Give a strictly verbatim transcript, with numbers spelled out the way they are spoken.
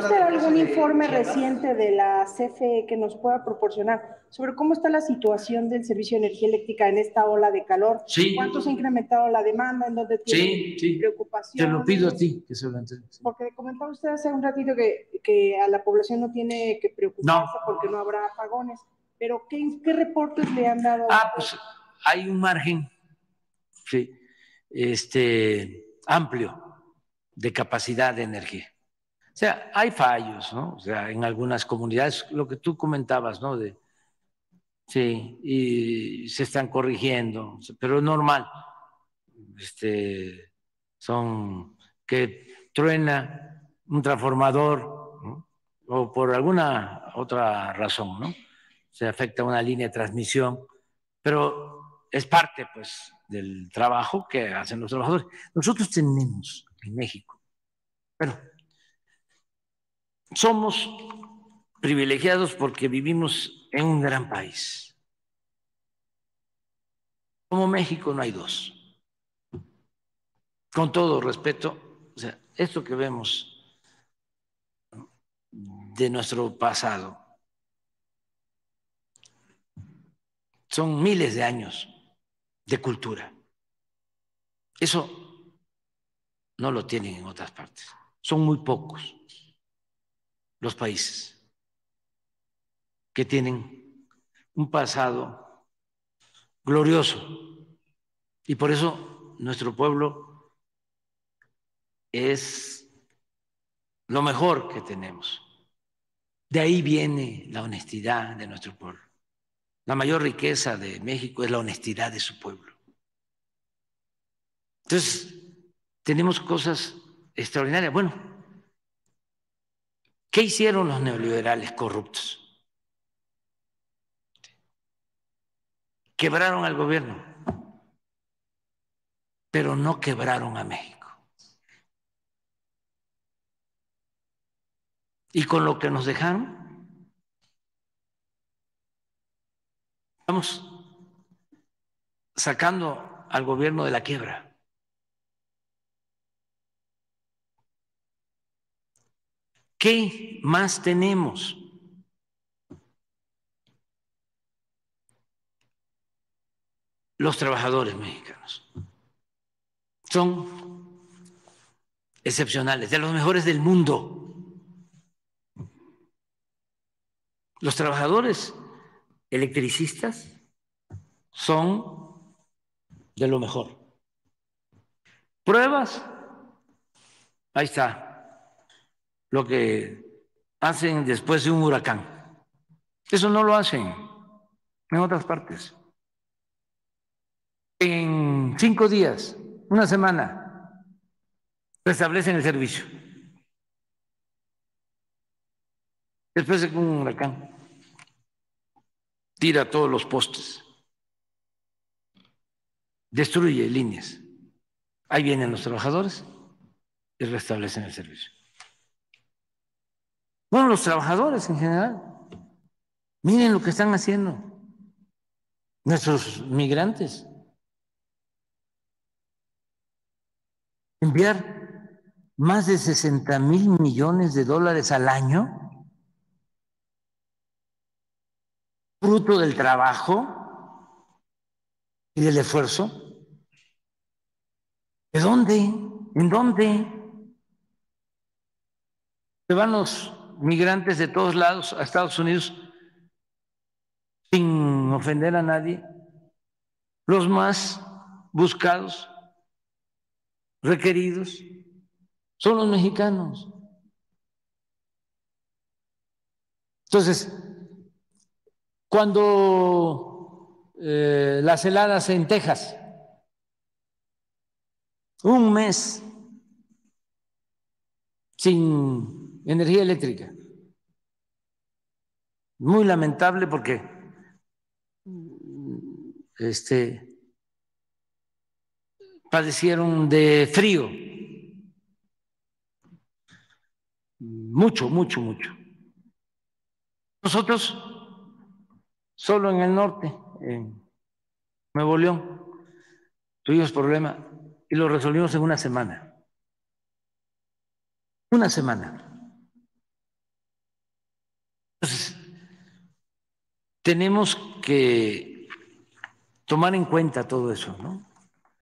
usted algún informe reciente de la C F E que nos pueda proporcionar sobre cómo está la situación del servicio de energía eléctrica en esta ola de calor? Sí. ¿Cuánto se ha incrementado la demanda? ¿En dónde tiene sí, sí. preocupación? Te lo pido a ti, que se lo entiendas. Porque comentaba usted hace un ratito que, que a la población no tiene que preocuparse no. porque no habrá apagones. ¿Pero qué, qué reportes le han dado? Ah, pues hay un margen sí, este, amplio de capacidad de energía. O sea, hay fallos, ¿no? O sea, en algunas comunidades, lo que tú comentabas, ¿no? De, sí, y se están corrigiendo, pero es normal. Este, son que truena un transformador, ¿no? O por alguna otra razón, ¿no? Se afecta una línea de transmisión, pero es parte, pues, del trabajo que hacen los trabajadores. Nosotros tenemos en México, pero somos privilegiados porque vivimos en un gran país. Como México no hay dos. Con todo respeto, o sea, esto que vemos de nuestro pasado son miles de años de cultura. Eso no lo tienen en otras partes. Son muy pocos los países que tienen un pasado glorioso. Y por eso nuestro pueblo es lo mejor que tenemos. De ahí viene la honestidad de nuestro pueblo. La mayor riqueza de México es la honestidad de su pueblo. Entonces, tenemos cosas extraordinarias. Bueno, ¿qué hicieron los neoliberales corruptos? Quebraron al gobierno, pero no quebraron a México. Y con lo que nos dejaron, estamos sacando al gobierno de la quiebra. ¿Qué más tenemos? Los trabajadores mexicanos son excepcionales, de los mejores del mundo. Los trabajadores electricistas son de lo mejor. Pruebas, ahí está, lo que hacen después de un huracán. Eso no lo hacen en otras partes. En cinco días, una semana, restablecen el servicio. Después de un huracán. Tira todos los postes, destruye líneas. Ahí vienen los trabajadores y restablecen el servicio. Bueno, los trabajadores en general, miren lo que están haciendo nuestros migrantes. Enviar más de sesenta mil millones de dólares al año fruto del trabajo y del esfuerzo. ¿De dónde? ¿En dónde? Se van los migrantes de todos lados a Estados Unidos sin ofender a nadie. Los más buscados, requeridos, son los mexicanos. Entonces, cuando eh, las heladas en Texas, un mes sin energía eléctrica. Muy lamentable porque este, padecieron de frío. Mucho, mucho, mucho. Nosotros, solo en el norte, en Nuevo León, tuvimos problemas y lo resolvimos en una semana. Una semana. Tenemos que tomar en cuenta todo eso, ¿no?